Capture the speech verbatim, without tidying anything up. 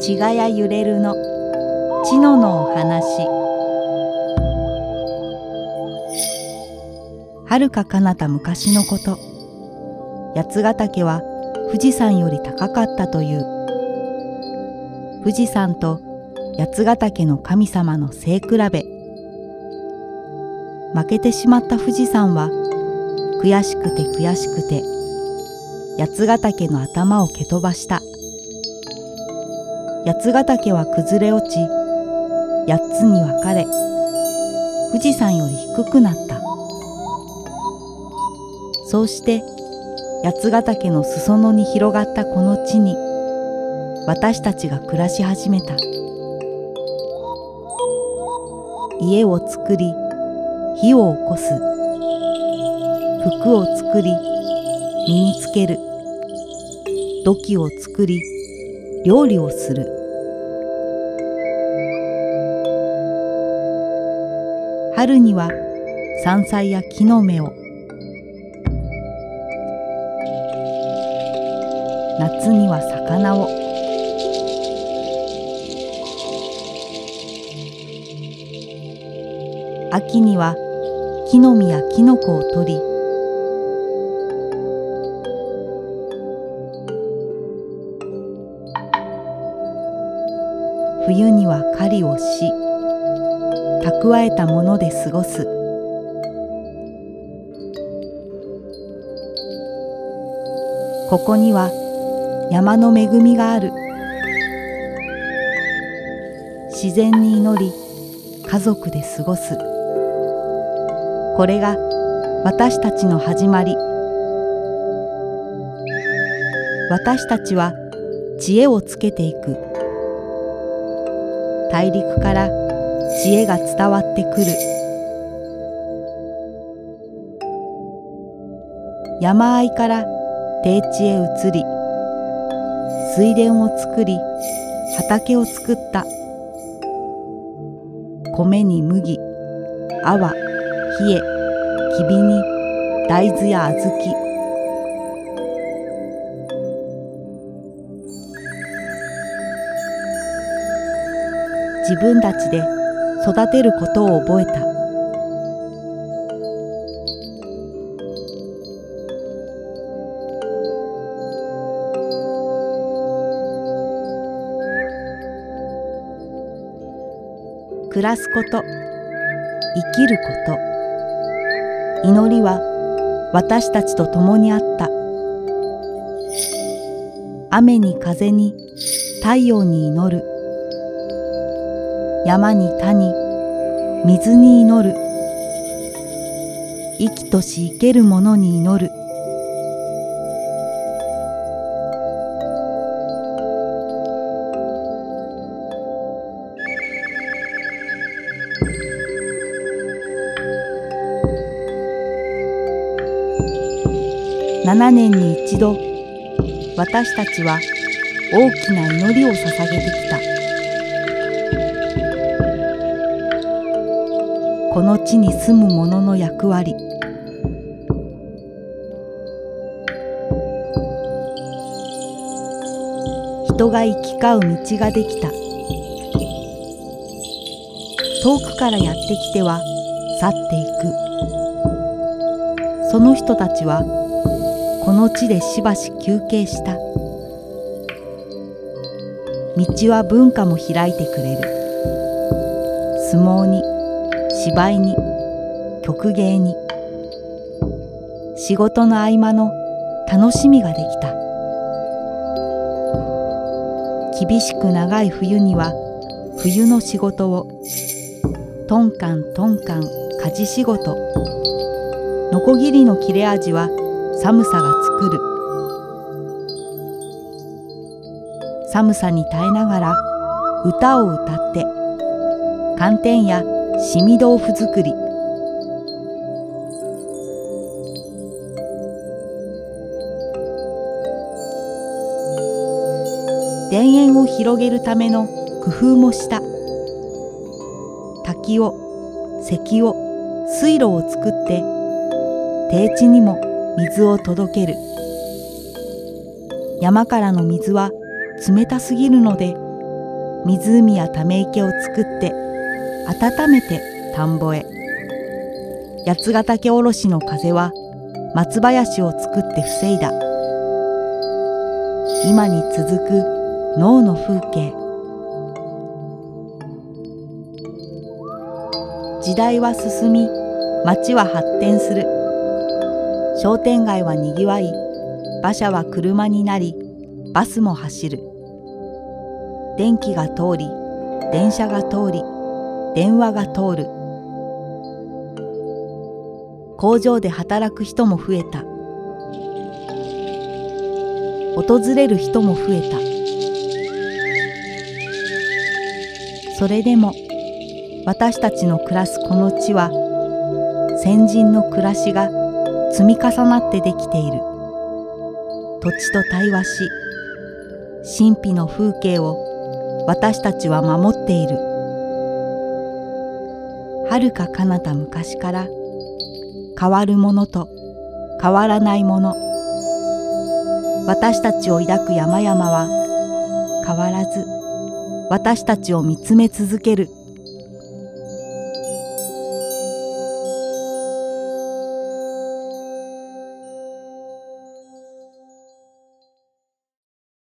ちがやゆれるのちののお話。はるか彼方昔のこと、八ヶ岳は富士山より高かったという。富士山と八ヶ岳の神様の背比べ。負けてしまった富士山は悔しくて悔しくて八ヶ岳の頭を蹴飛ばした。八ヶ岳は崩れ落ち、八つに分かれ、富士山より低くなった。そうして八ヶ岳の裾野に広がったこの地に私たちが暮らし始めた。家を作り火を起こす、服を作り身につける、土器を作り料理をする。春には山菜や木の芽を、夏には魚を、秋には木の実やキノコを取り、冬には狩りをし、蓄えたもので過ごす。ここには山の恵みがある。自然に祈り、家族で過ごす。これが私たちの始まり。私たちは知恵をつけていく。大陸から知恵が伝わってくる。山あいから低地へ移り、水田を作り、畑を作った。米に麦、粟、稗、きびに大豆や小豆。自分たちで育てることを覚えた。暮らすこと、生きること、祈りは私たちと共にあった。雨に風に太陽に祈る。山に谷水に祈る。生きとし生けるものに祈る。ななねんに一度、私たちは大きな祈りを捧げてきた。この地に住む者の役割。人が行き交う道ができた。遠くからやってきては去っていく。その人たちはこの地でしばし休憩した。道は文化も開いてくれる。相撲に芝居に曲芸に、仕事の合間の楽しみができた。厳しく長い冬には冬の仕事を、トンカントンカン鍛冶仕事、ノコギリの切れ味は寒さが作る。寒さに耐えながら歌を歌って、寒天やしみ豆腐作り。田園を広げるための工夫もした。滝を、堰を、水路を作って、低地にも水を届ける。山からの水は冷たすぎるので湖やため池を作って温めて田んぼへ。八ヶ岳おろしの風は松林を作って防いだ。今に続く能の風景。時代は進み、町は発展する。商店街はにぎわい、馬車は車になり、バスも走る。電気が通り、電車が通り、電話が通る。工場で働く人も増えた。訪れる人も増えた。それでも私たちの暮らすこの地は、先人の暮らしが積み重なってできている。土地と対話し、神秘の風景を私たちは守っている。遥か彼方昔から、変わるものと変わらないもの、私たちを抱く山々は変わらず私たちを見つめ続ける。